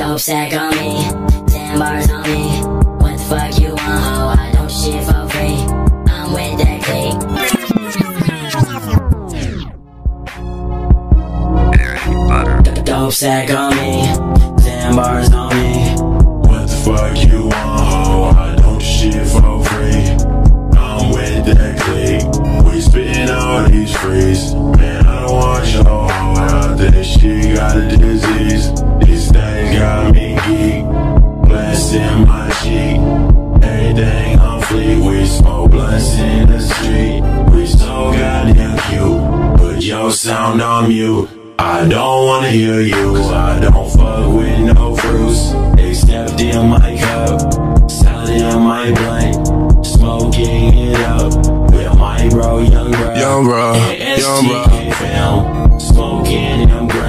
Dope sack on me, 10 bars on me. What the fuck you want, ho? I don't shit for free. I'm with that clique. Eric Butter. Dope sack on me, 10 bars on me. What the fuck you want, ho? I don't shit for free. I'm with that clique. We spittin' all these frees. Man, I don't want your hoe out there. That shit got a disease. Got me geek, blunts in my cheek. Everything on fleek. We smoke blunts in the street. We so goddamn cute. Put your sound on mute. I don't wanna hear you, cause I don't fuck with no fruits. Except in my cup, salad in my blunt, smoking it up with my bro, young bro. Young bro, young bro. Smoking, young bro.